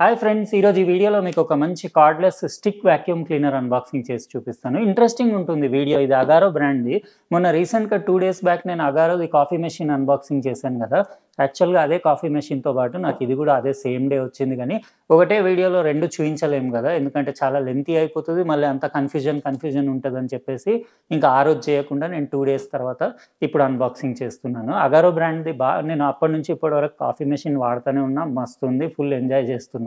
Hi friends, ఈరోజు ఈ వీడియోలో మీకు ఒక మంచి cordless stick vacuum cleaner unboxing చేసి చూపిస్తాను. ఇంట్రెస్టింగ్ ఉంటుంది వీడియో. ఇది అగారో బ్రాండ్ది. మొన్న రీసెంట్గా 2 days బ్యాక్ నేను అగారోది కాఫీ మెషిన్ అన్బాక్సింగ్ చేశాను కదా. యాక్చువల్గా అదే కాఫీ మెషిన్తో పాటు నాకు ఇది కూడా అదే సేమ్ డే వచ్చింది, కానీ ఒకటే వీడియోలో రెండు చూపించలేము కదా, ఎందుకంటే చాలా లెంతీ అయిపోతుంది, మళ్ళీ అంత కన్ఫ్యూజన్ ఉంటుందని చెప్పేసి ఇంకా ఆ రోజు చేయకుండా నేను 2 days తర్వాత ఇప్పుడు అన్బాక్సింగ్ చేస్తున్నాను. అగారో బ్రాండ్ది నేను అప్పటి నుంచి ఇప్పటి వరకు కాఫీ మెషిన్ వాడుతూనే ఉన్నా, మస్తు ఉంది, ఫుల్ ఎంజాయ్ చేస్తున్నా.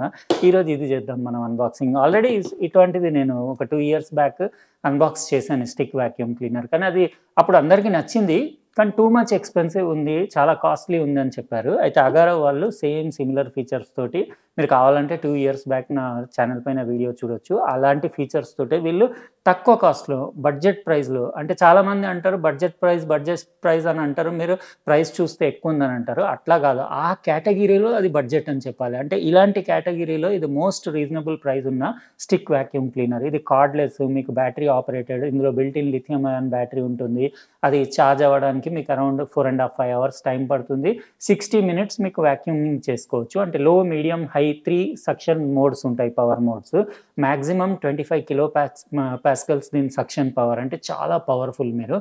ఈరోజు ఇది చేద్దాం మనం అన్బాక్సింగ్. ఆల్రెడీ ఇటువంటిది నేను ఒక 2 years బ్యాక్ అన్బాక్స్ చేశాను స్టిక్ వాక్యూమ్ క్లీనర్, కానీ అది అప్పుడు అందరికీ నచ్చింది, కానీ టూ మచ్ ఎక్స్పెన్సివ్ ఉంది, చాలా కాస్ట్లీ ఉందని చెప్పారు. అయితే అగారో వాళ్ళు సేమ్ సిమిలర్ ఫీచర్స్ తోటి, మీరు కావాలంటే 2 years బ్యాక్ నా ఛానల్ పైన వీడియో చూడొచ్చు, అలాంటి ఫీచర్స్ తోటే వీళ్ళు తక్కువ కాస్ట్లో బడ్జెట్ ప్రైస్లో, అంటే చాలామంది అంటారు బడ్జెట్ ప్రైస్ అని అంటారు, మీరు ప్రైస్ చూస్తే ఎక్కువ ఉందని అంటారు, అట్లా కాదు, ఆ కేటగిరీలో అది బడ్జెట్ అని చెప్పాలి. అంటే ఇలాంటి కేటగిరీలో ఇది మోస్ట్ రీజనబుల్ ప్రైస్ ఉన్న స్టిక్ వాక్యూమ్ క్లీనర్. ఇది కార్డ్లెస్, మీకు బ్యాటరీ ఆపరేటెడ్, ఇందులో built in lithium ion battery ఉంటుంది. అది ఛార్జ్ అవ్వడానికి మీకు అరౌండ్ 4.5 hours టైం పడుతుంది. 60 minutes మీకు వాక్యూమింగ్ చేసుకోవచ్చు. అంటే low, medium, high 3 suction modes ఉంటాయి, పవర్ మోడ్స్. మ్యాక్సిమం 25 kPa దీని సక్షన్ పవర్, అంటే చాలా పవర్ఫుల్. మీరు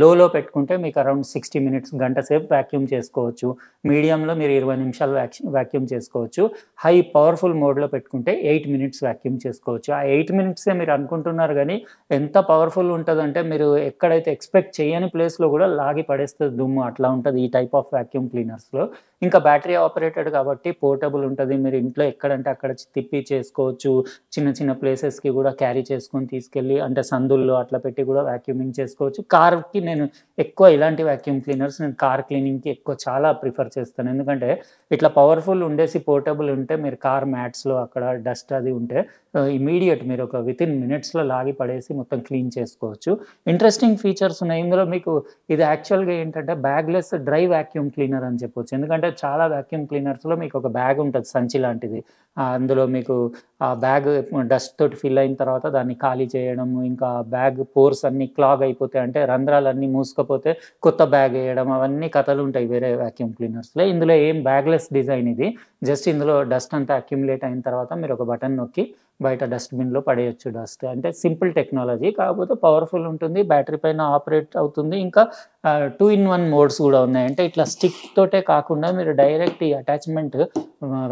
లోలో పెట్టుకుంటే మీకు అరౌండ్ 60 minutes, గంట సేపు వ్యాక్యూమ్ చేసుకోవచ్చు. మీడియంలో మీరు 20 నిమిషాలు వ్యాక్యూమ్ చేసుకోవచ్చు. హై పవర్ఫుల్ మోడ్లో పెట్టుకుంటే 8 minutes వ్యాక్యూమ్ చేసుకోవచ్చు. ఆ 8 minutesే మీరు అనుకుంటున్నారు, కానీ ఎంత పవర్ఫుల్ ఉంటుందంటే మీరు ఎక్కడైతే ఎక్స్పెక్ట్ చేయని ప్లేస్లో కూడా లాగి పడేస్తుంది దుమ్ము, అట్లా ఉంటుంది ఈ టైప్ ఆఫ్ వ్యాక్యూమ్ క్లీనర్స్లో. ఇంకా బ్యాటరీ ఆపరేటెడ్ కాబట్టి పోర్టబుల్ ఉంటుంది, మీరు ఇంట్లో ఎక్కడంటే అక్కడ తిప్పి చేసుకోవచ్చు. చిన్న చిన్న ప్లేసెస్కి కూడా క్యారీ చేసుకొని తీసుకెళ్ళి, అంటే సందుల్లో అట్లా పెట్టి కూడా వ్యాక్యూమింగ్ చేసుకోవచ్చు. కార్కి నేను ఎక్కువ ఇలాంటి వాక్యూమ్ క్లీనర్స్ నేను కార్ క్లీనింగ్కి ఎక్కువ చాలా ప్రిఫర్ చేస్తాను, ఎందుకంటే ఇట్లా పవర్ఫుల్ ఉండేసి పోర్టబుల్ ఉంటే మీరు కార్ మ్యాట్స్లో అక్కడ డస్ట్ అది ఉంటే ఇమీడియట్ మీరు ఒక within minutesలో లాగి పడేసి మొత్తం క్లీన్ చేసుకోవచ్చు. ఇంట్రెస్టింగ్ ఫీచర్స్ ఉన్నాయి ఇందులో మీకు. ఇది యాక్చువల్గా ఏంటంటే బ్యాగ్లెస్ డ్రై వాక్యూమ్ క్లీనర్ అని చెప్పొచ్చు, ఎందుకంటే చాలా వాక్యూమ్ క్లీనర్స్లో మీకు ఒక బ్యాగ్ ఉంటుంది, సంచి లాంటిది. అందులో మీకు ఆ బ్యాగ్ డస్ట్ తోటి ఫిల్ అయిన తర్వాత దాన్ని ఖాళీ చేయడము, ఇంకా బ్యాగ్ పోర్స్ అన్ని క్లాగ్ అయిపోతాయి, అంటే రంధ్రాలన్నీ మూసుకపోతే కొత్త బ్యాగ్ వేయడం, అవన్నీ కథలు ఉంటాయి వేరే వాక్యూమ్ క్లీనర్స్లో. ఇందులో ఏం బ్యాగ్లెస్ డిజైన్ ఇది, జస్ట్ ఇందులో డస్ట్ అంతా అక్యుములేట్ అయిన తర్వాత మీరు ఒక బటన్ నొక్కి బయట డస్ట్బిన్లో పడేయచ్చు డస్ట్. అంటే సింపుల్ టెక్నాలజీ, కాకపోతే పవర్ఫుల్ ఉంటుంది, బ్యాటరీ పైన ఆపరేట్ అవుతుంది. ఇంకా 2-in-1 modes కూడా ఉన్నాయి, అంటే ఇట్లా స్టిక్ తోటే కాకుండా మీరు డైరెక్ట్ ఈ అటాచ్మెంట్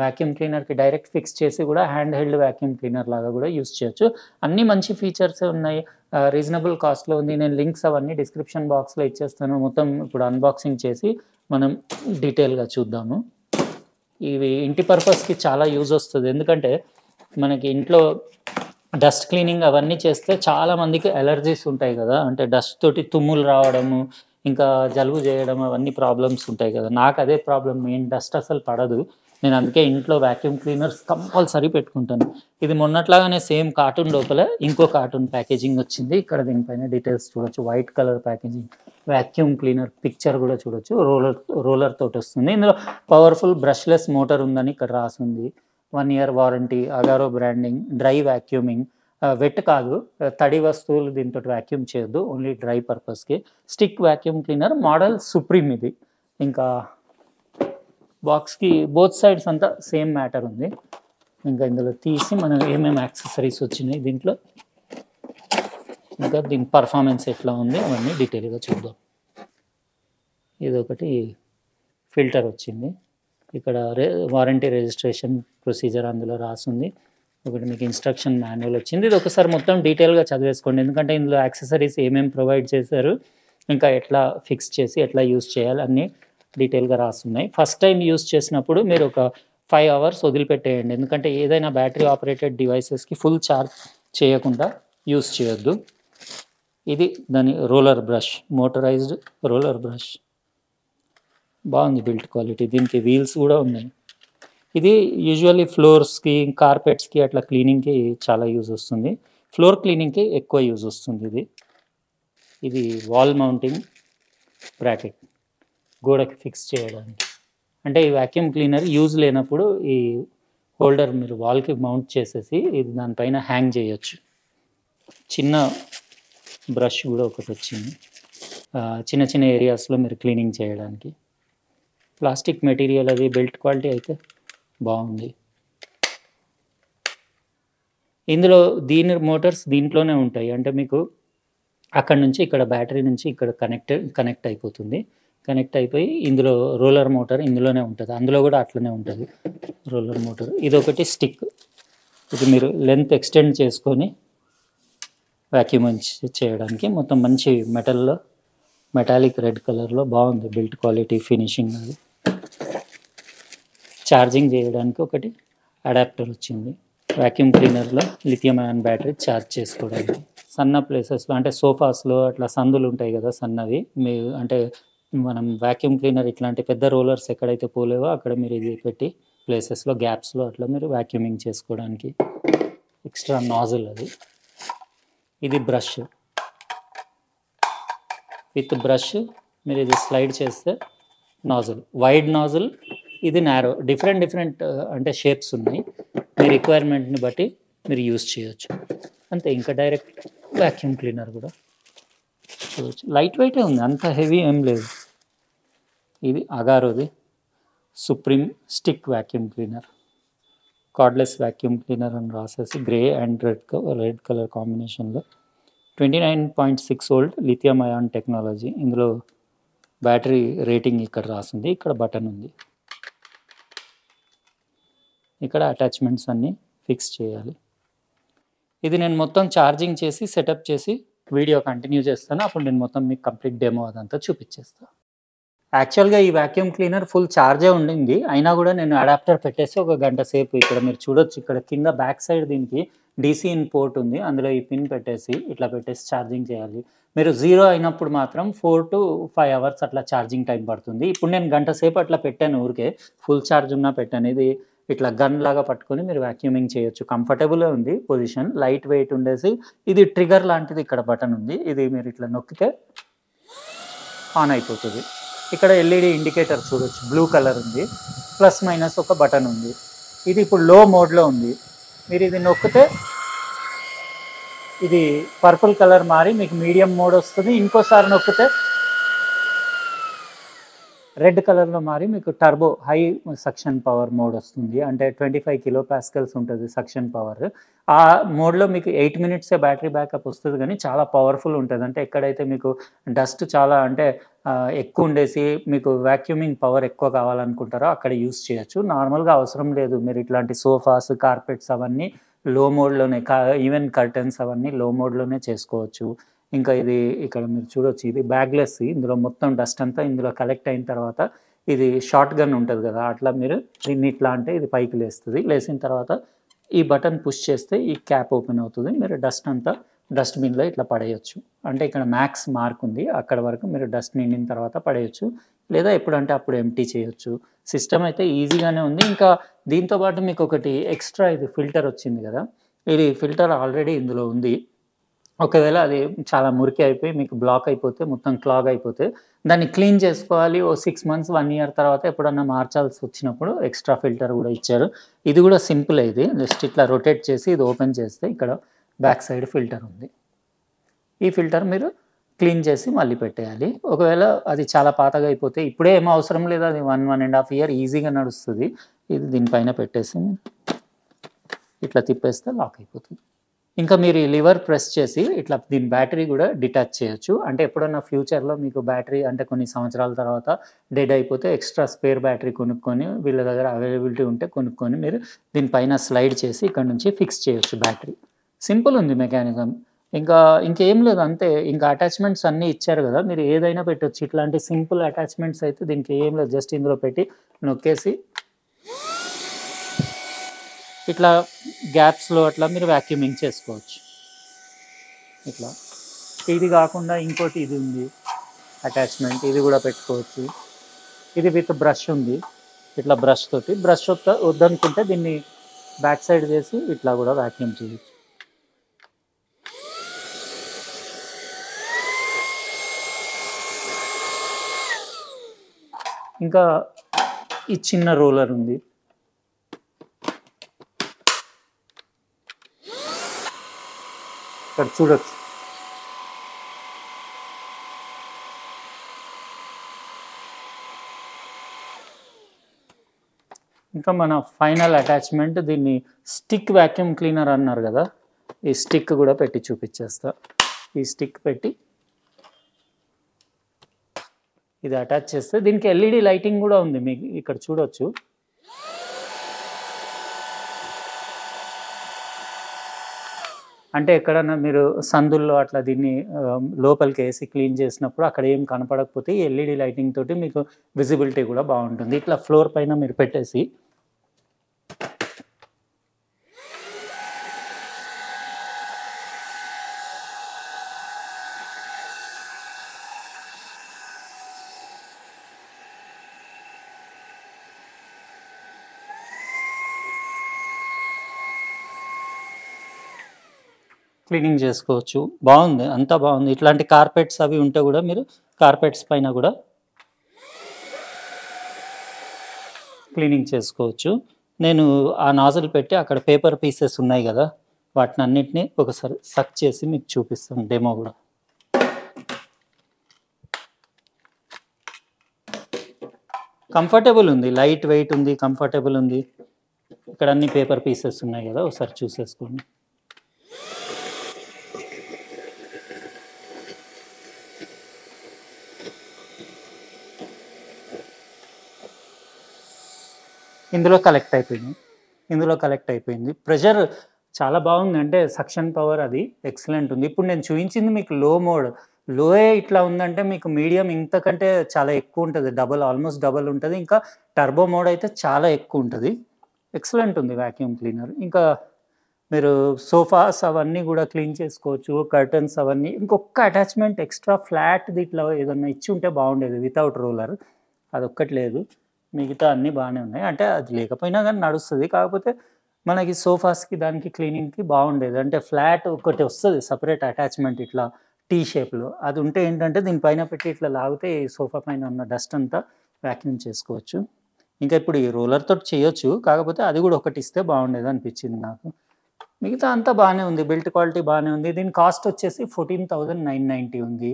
వాక్యూమ్ క్లీనర్కి డైరెక్ట్ ఫిక్స్ చేసి కూడా హ్యాండ్ హెల్డ్ వాక్యూమ్ క్లీనర్ లాగా కూడా యూస్ చేయొచ్చు. అన్ని మంచి ఫీచర్స్ ఉన్నాయి, రీజనబుల్ కాస్ట్లో ఉంది. నేను లింక్స్ అవన్నీ డిస్క్రిప్షన్ బాక్స్లో ఇచ్చేస్తాను. మొత్తం ఇప్పుడు అన్బాక్సింగ్ చేసి మనం డీటెయిల్గా చూద్దాము. ఇవి ఇంటి పర్పస్కి చాలా యూజ్ వస్తుంది, ఎందుకంటే మనకి ఇంట్లో డస్ట్ క్లీనింగ్ అవన్నీ చేస్తే చాలామందికి ఎలర్జీస్ ఉంటాయి కదా, అంటే డస్ట్ తోటి తుమ్ములు రావడము, ఇంకా జలుబు చేయడం, అవన్నీ ప్రాబ్లమ్స్ ఉంటాయి కదా. నాకు అదే ప్రాబ్లం, మెయిన్ డస్ట్ అసలు పడదు. నేను అందుకే ఇంట్లో వాక్యూమ్ క్లీనర్స్ కంపల్సరీ పెట్టుకుంటాను. ఇది మొన్నట్లాగానే సేమ్ కార్టూన్ లోపల ఇంకో కార్టూన్ ప్యాకేజింగ్ వచ్చింది. ఇక్కడ దీనిపైన డీటెయిల్స్ చూడొచ్చు, white colour packaging, vacuum cleaner picture కూడా చూడొచ్చు. రోలర్ తోటి వస్తుంది. ఇందులో పవర్ఫుల్ బ్రష్లెస్ మోటార్ ఉందని ఇక్కడ రాసింది. 1-year warranty, Agaro branding, dry vacuuming, wet కాదు, తడి వస్తువులు దీంతో వ్యాక్యూమ్ చేయొద్దు, ఓన్లీ డ్రై పర్పస్కి. Stick vacuum cleaner model supreme ఇది. ఇంకా బాక్స్కి బోత్ సైడ్స్ అంతా సేమ్ మ్యాటర్ ఉంది. ఇంకా ఇందులో తీసి మనం ఏమేమి యాక్సెసరీస్ వచ్చినాయి దీంట్లో, ఇంకా దీని పర్ఫార్మెన్స్ ఎట్లా ఉంది అవన్నీ డీటెయిల్గా చూద్దాం. ఇదొకటి ఫిల్టర్ వచ్చింది. ఇక్కడ వారంటీ రిజిస్ట్రేషన్ ప్రొసీజర్ అందులో రాసింది. ఒకటి మీకు ఇన్స్ట్రక్షన్ మాన్యువల్ వచ్చింది. ఇది ఒకసారి మొత్తం డీటెయిల్గా చదివేసుకోండి, ఎందుకంటే ఇందులో యాక్సెసరీస్ ఏమేమి ప్రొవైడ్ చేశారు, ఇంకా ఎట్లా ఫిక్స్ చేసి ఎట్లా యూజ్ చేయాలి అన్నీ డీటెయిల్గా రాస్తున్నాయి. ఫస్ట్ టైం యూజ్ చేసినప్పుడు మీరు ఒక 5 hours వదిలిపెట్టేయండి, ఎందుకంటే ఏదైనా బ్యాటరీ ఆపరేటెడ్ డివైసెస్కి ఫుల్ ఛార్జ్ చేయకుండా యూజ్ చేయొద్దు. ఇది దాని roller brush, motorised roller brush, బాగుంది బిల్ట్ క్వాలిటీ. దీనికి వీల్స్ కూడా ఉన్నాయి. ఇది యూజువల్లీ ఫ్లోర్స్కి, కార్పెట్స్కి అట్లా క్లీనింగ్కి చాలా యూజ్ వస్తుంది, ఫ్లోర్ క్లీనింగ్కి ఎక్కువ యూజ్ వస్తుంది ఇది. ఇది వాల్ మౌంటింగ్ బ్రాకెట్, గోడకి ఫిక్స్ చేయడానికి, అంటే ఈ వాక్యూమ్ క్లీనర్ యూజ్ లేనప్పుడు ఈ హోల్డర్ మీరు వాల్కి మౌంట్ చేసేసి ఇది దానిపైన హ్యాంగ్ చేయొచ్చు. చిన్న బ్రష్ కూడా ఒకటి వచ్చింది, చిన్న చిన్న ఏరియాస్లో మీరు క్లీనింగ్ చేయడానికి. ప్లాస్టిక్ మెటీరియల్ అది, బిల్ట్ క్వాలిటీ అయితే బాగుంది. ఇందులో దీని మోటార్స్ దీంట్లోనే ఉంటాయి. అంటే మీకు అక్కడ నుంచి ఇక్కడ బ్యాటరీ నుంచి ఇక్కడ కనెక్ట్ అయిపోతుంది. కనెక్ట్ అయిపోయి ఇందులో రోలర్ మోటార్ ఇందులోనే ఉంటుంది, అందులో కూడా అట్లనే ఉంటుంది రోలర్ మోటార్. ఇదొకటి స్టిక్, ఇది మీరు లెంత్ ఎక్స్టెండ్ చేసుకొని వ్యాక్యూమ్ చేయడానికి. మొత్తం మంచి మెటల్లో మెటాలిక్ రెడ్ కలర్లో బాగుంది, బిల్ట్ క్వాలిటీ ఫినిషింగ్. అది ఛార్జింగ్ చేయడానికి ఒకటి అడాప్టర్ వచ్చింది, వ్యాక్యూమ్ క్లీనర్లో లిథియం అయాన్ బ్యాటరీ ఛార్జ్ చేసుకోవడానికి. సన్న ప్లేసెస్లో అంటే సోఫాస్లో అట్లా సందులు ఉంటాయి కదా సన్నవి, మీ అంటే మనం వ్యాక్యూమ్ క్లీనర్ ఇట్లాంటి పెద్ద రోలర్స్ ఎక్కడైతే పోలేవో అక్కడ మీరు ఇది పెట్టి ప్లేసెస్లో గ్యాప్స్లో అట్లా మీరు వ్యాక్యూమింగ్ చేసుకోవడానికి. ఎక్స్ట్రా నాజిల్ అది. ఇది బ్రష్, విత్ బ్రష్ మీరు ఇది స్లైడ్ చేస్తే నాజిల్, వైడ్ నాజిల్, ఇది నారో. డిఫరెంట్ అంటే షేప్స్ ఉన్నాయి, మీ రిక్వైర్మెంట్ని బట్టి మీరు యూజ్ చేయొచ్చు. అంతే. ఇంకా డైరెక్ట్ వ్యాక్యూమ్ క్లీనర్ కూడా చూడవచ్చు. లైట్ వెయిటే ఉంది, అంత హెవీ ఏం లేదు. ఇది అగారోది supreme stick vacuum cleaner, cordless vacuum cleaner అని రాసేసి గ్రే అండ్ రెడ్ కలర్ కాంబినేషన్లో. 29.6V lithium ion technology. ఇందులో బ్యాటరీ రేటింగ్ ఇక్కడ రాసింది, ఇక్కడ బటన్ ఉంది, ఇక్కడ అటాచ్మెంట్స్ అన్నీ ఫిక్స్ చేయాలి. ఇది నేను మొత్తం ఛార్జింగ్ చేసి సెటప్ చేసి వీడియో కంటిన్యూ చేస్తాను, అప్పుడు నేను మొత్తం మీకు కంప్లీట్ డెమో అదంతా చూపించేస్తాను. యాక్చువల్గా ఈ వ్యాక్యూమ్ క్లీనర్ ఫుల్ ఛార్జే ఉండింది, అయినా కూడా నేను అడాప్టర్ పెట్టేసి 1 గంట సేపు ఇక్కడ మీరు చూడొచ్చు. ఇక్కడ కింద బ్యాక్ సైడ్ దీనికి డీసీ ఇన్ పోర్ట్ ఉంది, అందులో ఈ పిన్ పెట్టేసి ఇట్లా పెట్టేసి ఛార్జింగ్ చేయాలి. మీరు 0 అయినప్పుడు మాత్రం 4 to 5 hours అట్లా ఛార్జింగ్ టైం పడుతుంది. ఇప్పుడు నేను 1 గంట సేపు అట్లా పెట్టాను, ఊరికే ఫుల్ ఛార్జ్ ఉన్నా పెట్టాను. ఇది ఇట్లా గన్ లాగా పట్టుకొని మీరు వ్యాక్యూమింగ్ చేయొచ్చు, కంఫర్టబుల్గా ఉంది పొజిషన్, లైట్ వెయిట్ ఉండేసి. ఇది ట్రిగర్ లాంటిది, ఇక్కడ బటన్ ఉంది, ఇది మీరు ఇట్లా నొక్కితే ఆన్ అయిపోతుంది. ఇక్కడ ఎల్ఈడి ఇండికేటర్ చూడొచ్చు, బ్లూ కలర్ ఉంది, ప్లస్ మైనస్ ఒక బటన్ ఉంది. ఇది ఇప్పుడు లో మోడ్లో ఉంది, మీరు ఇది నొక్కితే ఇది పర్పుల్ కలర్ మారి మీకు మీడియం మోడ్ వస్తుంది. ఇంకోసారి నొక్కితే రెడ్ కలర్లో మారి మీకు turbo high suction power mode వస్తుంది. అంటే 25 kPa ఉంటుంది సక్షన్ పవర్. ఆ మోడ్లో మీకు 8 minutes బ్యాటరీ బ్యాకప్ వస్తుంది, కానీ చాలా పవర్ఫుల్ ఉంటుంది. అంటే ఎక్కడైతే మీకు డస్ట్ చాలా అంటే ఎక్కువ ఉండేసి మీకు వ్యాక్యూమింగ్ పవర్ ఎక్కువ కావాలనుకుంటారో అక్కడ యూస్ చేయొచ్చు. నార్మల్గా అవసరం లేదు, మీరు ఇట్లాంటి సోఫాస్ కార్పెట్స్ అవన్నీ లో మోడ్లోనే, ఈవెన్ కర్టెన్స్ అవన్నీ లో మోడ్లోనే చేసుకోవచ్చు. ఇంకా ఇది ఇక్కడ మీరు చూడొచ్చు, ఇది బ్యాగ్లెస్, ఇందులో మొత్తం డస్ట్ అంతా ఇందులో కలెక్ట్ అయిన తర్వాత ఇది షార్ట్ గన్ ఉంటుంది కదా, అట్లా మీరు దీన్ని ఇట్లా అంటే ఇది పైకి లేస్తుంది. లేసిన తర్వాత ఈ బటన్ పుష్ చేస్తే ఈ క్యాప్ ఓపెన్ అవుతుంది, మీరు డస్ట్ అంతా డస్ట్బిన్లో ఇట్లా పడేయచ్చు. అంటే ఇక్కడ మ్యాక్స్ మార్క్ ఉంది, అక్కడ వరకు మీరు డస్ట్ నిండిన తర్వాత పడేయచ్చు, లేదా ఎప్పుడంటే అప్పుడు ఎంటీ చేయొచ్చు. సిస్టమ్ అయితే ఈజీగానే ఉంది. ఇంకా దీంతోపాటు మీకు ఒకటి ఎక్స్ట్రా ఇది ఫిల్టర్ వచ్చింది కదా, ఇది ఫిల్టర్ ఆల్రెడీ ఇందులో ఉంది. ఒకవేళ అది చాలా మురికి అయిపోయి మీకు బ్లాక్ అయిపోతే, మొత్తం క్లాగ్ అయిపోతే దాన్ని క్లీన్ చేసుకోవాలి. 6 months 1 year తర్వాత ఎప్పుడన్నా మార్చాల్సి వచ్చినప్పుడు ఎక్స్ట్రా ఫిల్టర్ కూడా ఇచ్చారు. ఇది కూడా సింపుల్, ఇది జస్ట్ ఇట్లా రొటేట్ చేసి ఇది ఓపెన్ చేస్తే ఇక్కడ బ్యాక్ సైడ్ ఫిల్టర్ ఉంది. ఈ ఫిల్టర్ మీరు క్లీన్ చేసి మళ్ళీ పెట్టేయాలి. ఒకవేళ అది చాలా పాతగా అయిపోతే ఇప్పుడే ఏమో అవసరం లేదు, అది 1-1.5 years ఈజీగా నడుస్తుంది. ఇది దీనిపైన పెట్టేసి ఇట్లా తిప్పేస్తే లాక్ అయిపోతుంది. ఇంకా మీరు ఈ లివర్ ప్రెస్ చేసి ఇట్లా దీని బ్యాటరీ కూడా డిటాచ్ చేయొచ్చు. అంటే ఎప్పుడన్నా ఫ్యూచర్లో మీకు బ్యాటరీ అంటే కొన్ని సంవత్సరాల తర్వాత డెడ్ అయిపోతే ఎక్స్ట్రా స్పేర్ బ్యాటరీ కొనుక్కొని, వీళ్ళ దగ్గర అవైలబిలిటీ ఉంటే కొనుక్కొని మీరు దీనిపైన స్లైడ్ చేసి ఇక్కడ నుంచి ఫిక్స్ చేయొచ్చు బ్యాటరీ. సింపుల్ ఉంది మెకానిజం. ఇంకేం లేదు, అంతే. ఇంకా అటాచ్మెంట్స్ అన్నీ ఇచ్చారు కదా, మీరు ఏదైనా పెట్టొచ్చు. ఇట్లాంటి సింపుల్ అటాచ్మెంట్స్ అయితే దీనికి ఏం లేదు, జస్ట్ ఇందులో పెట్టి నొక్కేసి ఇట్లా గ్యాప్స్లో అట్లా మీరు వ్యాక్యూమింగ్ చేసుకోవచ్చు. ఇట్లా ఇది కాకుండా ఇంకోటి ఇది ఉంది అటాచ్మెంట్, ఇది కూడా పెట్టుకోవచ్చు. ఇది విత్ బ్రష్ ఉంది, ఇట్లా బ్రష్ తోటి, బ్రష్ వద్దనుకుంటే దీన్ని బ్యాక్ సైడ్ చేసి ఇట్లా కూడా వ్యాక్యూమ్ చేయొచ్చు. ఇంకా ఈ చిన్న రోలర్ ఉంది, ఇక్కడ చూడొచ్చు. ఇంకా మన ఫైనల్ అటాచ్మెంట్, దీన్ని స్టిక్ వ్యాక్యూమ్ క్లీనర్ అన్నారు కదా, ఈ స్టిక్ కూడా పెట్టి చూపించేస్తా. ఈ స్టిక్ పెట్టి ఇది అటాచ్ చేస్తే దీనికి ఎల్ఈడి లైటింగ్ కూడా ఉంది, మీకు ఇక్కడ చూడొచ్చు. అంటే ఎక్కడన్నా మీరు సందుల్లో అట్లా దీన్ని లోపలికి వేసి క్లీన్ చేసినప్పుడు అక్కడ ఏం కనపడకపోతే ఎల్ఈడి లైటింగ్ తోటి మీకు విజిబిలిటీ కూడా బాగుంటుంది. ఇట్లా ఫ్లోర్ పైన మీరు పెట్టేసి క్లీనింగ్ చేసుకోవచ్చు. బాగుంది, అంతా బాగుంది. ఇట్లాంటి కార్పెట్స్ అవి ఉంటే కూడా మీరు కార్పెట్స్ పైన కూడా క్లీనింగ్ చేసుకోవచ్చు. నేను ఆ నాజల్ పెట్టి అక్కడ పేపర్ పీసెస్ ఉన్నాయి కదా, వాటిని అన్నిటినీ ఒకసారి సక్ చేసి మీకు చూపిస్తాను డెమో కూడా. కంఫర్టబుల్ ఉంది, లైట్ వెయిట్ ఉంది, కంఫర్టబుల్ ఉంది. ఇక్కడ అన్ని పేపర్ పీసెస్ ఉన్నాయి కదా, ఒకసారి చూసేసుకోండి. ఇందులో కలెక్ట్ అయిపోయింది, ఇందులో కలెక్ట్ అయిపోయింది. ప్రెషర్ చాలా బాగుంది, అంటే సక్షన్ పవర్ అది ఎక్సలెంట్ ఉంది. ఇప్పుడు నేను చూపించింది మీకు లో మోడ్, లోయే ఇట్లా ఉందంటే మీకు మీడియం ఇంతకంటే చాలా ఎక్కువ ఉంటుంది, డబల్, ఆల్మోస్ట్ డబల్ ఉంటుంది. ఇంకా టర్బో మోడ్ అయితే చాలా ఎక్కువ ఉంటుంది. ఎక్సలెంట్ ఉంది వ్యాక్యూమ్ క్లీనర్. ఇంకా మీరు సోఫాస్ అవన్నీ కూడా క్లీన్ చేసుకోవచ్చు, కర్టన్స్ అవన్నీ. ఇంకొక అటాచ్మెంట్ ఎక్స్ట్రా ఫ్లాట్ది ఇట్లా ఏదన్నా ఇచ్చి ఉంటే బాగుండేది వితౌట్ రోలర్, అదొక్కటి లేదు. మిగతా అన్నీ బాగానే ఉన్నాయి, అంటే అది లేకపోయినా కానీ నడుస్తుంది. కాకపోతే మనకి సోఫాస్కి దానికి క్లీనింగ్కి బాగుండేది. అంటే ఫ్లాట్ ఒకటి వస్తుంది సపరేట్ అటాచ్మెంట్ ఇట్లా టీ షేప్లో, అది ఉంటే ఏంటంటే దీనిపైన పెట్టి ఇట్లా లాగితే సోఫా పైన ఉన్న డస్ట్ అంతా వ్యాక్యూమ్ చేసుకోవచ్చు. ఇంకా ఇప్పుడు ఈ రోలర్తో చేయొచ్చు, కాకపోతే అది కూడా ఒకటి ఇస్తే బాగుండేది అనిపించింది నాకు. మిగతా అంతా బాగానే ఉంది, బిల్ట్ క్వాలిటీ బాగానే ఉంది. దీని కాస్ట్ వచ్చేసి 14,990 ఉంది.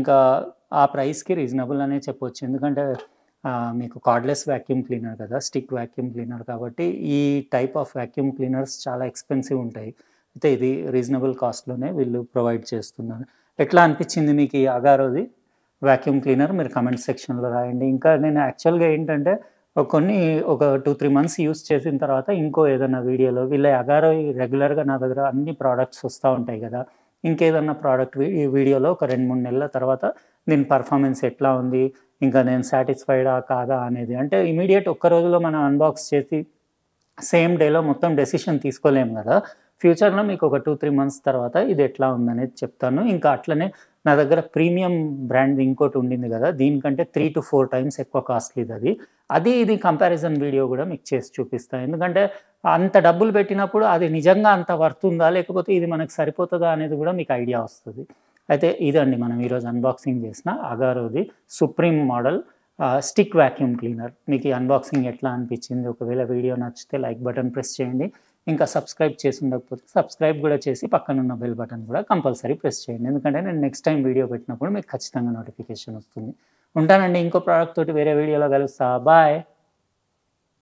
ఇంకా ఆ ప్రైస్కి రీజనబుల్ అనే చెప్పవచ్చు, ఎందుకంటే మీకు కార్డ్లెస్ వ్యాక్యూమ్ క్లీనర్ కదా, స్టిక్ వ్యాక్యూమ్ క్లీనర్ కాబట్టి ఈ టైప్ ఆఫ్ వ్యాక్యూమ్ క్లీనర్స్ చాలా ఎక్స్పెన్సివ్ ఉంటాయి. అయితే ఇది రీజనబుల్ కాస్ట్లోనే వీళ్ళు ప్రొవైడ్ చేస్తున్నారు. ఎట్లా అనిపించింది మీకు ఈ అగారోది వ్యాక్యూమ్ క్లీనర్? మీరు కమెంట్ సెక్షన్లో రాయండి. ఇంకా నేను యాక్చువల్గా ఏంటంటే ఒక 2-3 మంత్స్ యూస్ చేసిన తర్వాత ఇంకో ఏదైనా వీడియోలో వీళ్ళ అగారో రెగ్యులర్గా నా దగ్గర అన్ని ప్రోడక్ట్స్ వస్తూ ఉంటాయి కదా, ఇంకేదన్నా ప్రోడక్ట్ వీడియోలో ఒక 2-3 నెలల తర్వాత దీని పర్ఫార్మెన్స్ ఎట్లా ఉంది, ఇంకా నేను సాటిస్ఫైడా కాదా అనేది. అంటే ఇమీడియట్ ఒక్క రోజులో మనం అన్బాక్స్ చేసి సేమ్ డేలో మొత్తం డెసిషన్ తీసుకోలేము కదా. ఫ్యూచర్లో మీకు ఒక 2-3 మంత్స్ తర్వాత ఇది ఎట్లా ఉందనేది చెప్తాను. ఇంకా అట్లనే నా దగ్గర ప్రీమియం బ్రాండ్ ఇంకోటి ఉండింది కదా, దీనికంటే 3 to 4 times ఎక్కువ కాస్ట్లీది అది. అది ఇది కంపారిజన్ వీడియో కూడా మీకు చేసి చూపిస్తాను, ఎందుకంటే అంత డబ్బులు పెట్టినప్పుడు అది నిజంగా అంత వర్త్ ఉందా లేకపోతే ఇది మనకు సరిపోతుందా అనేది కూడా మీకు ఐడియా వస్తుంది. అయితే ఇదండి మనం ఈరోజు అన్బాక్సింగ్ చేసిన అగారోది supreme model stick vacuum cleaner. మీకు ఈ అన్బాక్సింగ్ ఎట్లా అనిపించింది? ఒకవేళ వీడియో నచ్చితే లైక్ బటన్ ప్రెస్ చేయండి. ఇంకా సబ్స్క్రైబ్ చేసి ఉండకపోతే సబ్స్క్రైబ్ కూడా చేసి పక్కనున్న బెల్ బటన్ కూడా కంపల్సరీ ప్రెస్ చేయండి, ఎందుకంటే నేను నెక్స్ట్ టైం వీడియో పెట్టినప్పుడు మీకు ఖచ్చితంగా నోటిఫికేషన్ వస్తుంది. ఉంటానండి ఇంకో ప్రోడక్ట్ తోటి వేరే వీడియోలో కలుస్తా. బాయ్.